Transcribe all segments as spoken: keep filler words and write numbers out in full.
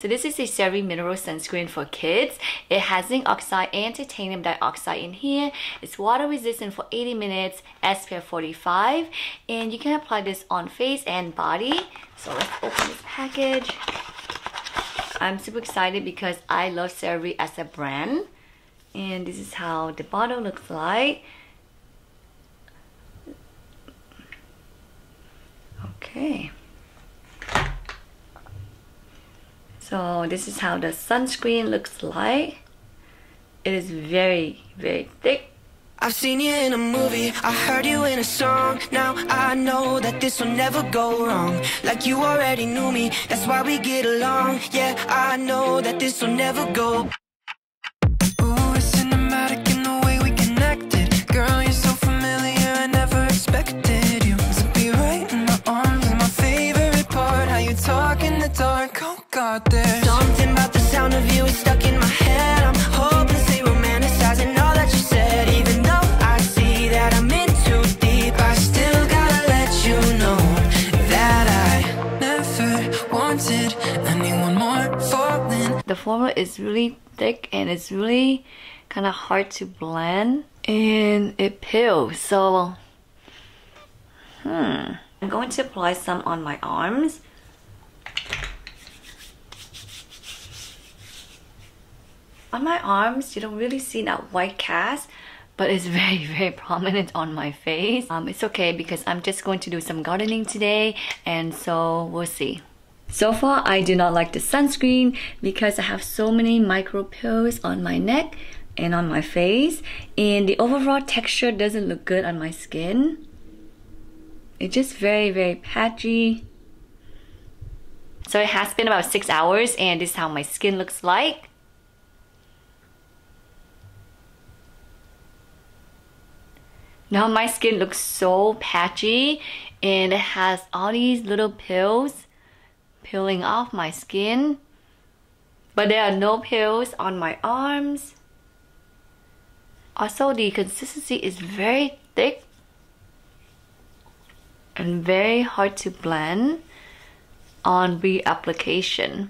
So this is a CeraVe mineral sunscreen for kids. It has zinc oxide and titanium dioxide in here. It's water resistant for eighty minutes, S P F forty-five, and you can apply this on face and body. So let's open this package. I'm super excited because I love CeraVe as a brand. And this is how the bottle looks like. Okay. So this is how the sunscreen looks like. It is very, very thick. I've seen you in a movie, I heard you in a song. Now I know that this will never go wrong. Like you already knew me, that's why we get along. Yeah, I know that this will never go. Ooh, it's cinematic in the way we connected. Girl, you're so familiar, I never expected you to be right in my arms. Is my favorite part, how you talk in the dark. Got there. Something about the sound of you is stuck in my head. I'm hopelessly romanticizing all that you said. Even though I see that I'm in too deep, I still gotta let you know that I never wanted anyone more falling. The formula is really thick and it's really kind of hard to blend, and it peels. So, hmm. I'm going to apply some on my arms. On my arms, you don't really see that white cast, but it's very, very prominent on my face. Um, it's okay because I'm just going to do some gardening today, and so we'll see. So far, I do not like the sunscreen because I have so many micro peels on my neck and on my face, and the overall texture doesn't look good on my skin. It's just very, very patchy. So it has been about six hours, and this is how my skin looks like. Now my skin looks so patchy, and it has all these little peels peeling off my skin. But there are no peels on my arms. Also, the consistency is very thick and very hard to blend on reapplication.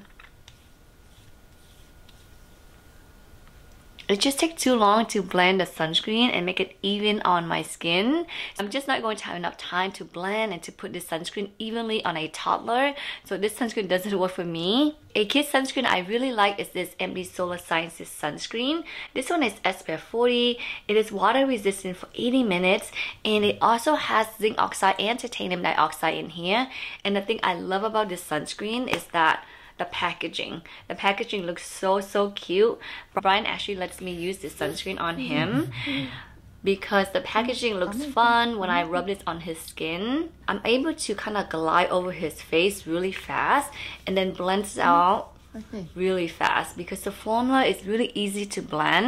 It just takes too long to blend the sunscreen and make it even on my skin. I'm just not going to have enough time to blend and to put this sunscreen evenly on a toddler. So this sunscreen doesn't work for me. A kid sunscreen I really like is this Empty Solar Sciences sunscreen. This one is S P F forty. It is water resistant for eighty minutes. And it also has zinc oxide and titanium dioxide in here. And the thing I love about this sunscreen is that the packaging. The packaging looks so, so cute. Brian actually lets me use this sunscreen on him because the packaging looks fun. When I rub this on his skin, I'm able to kind of glide over his face really fast and then blends out really fast because the formula is really easy to blend.